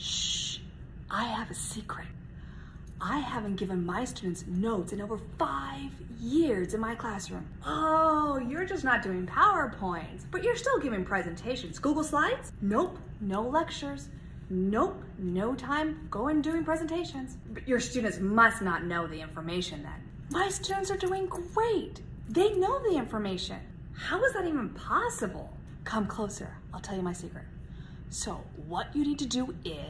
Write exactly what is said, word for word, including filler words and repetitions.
Shh, I have a secret. I haven't given my students notes in over five years in my classroom. Oh, you're just not doing PowerPoints, but you're still giving presentations. Google Slides? Nope, no lectures. Nope, no time going doing presentations. But your students must not know the information then. My students are doing great. They know the information. How is that even possible? Come closer, I'll tell you my secret. So what you need to do is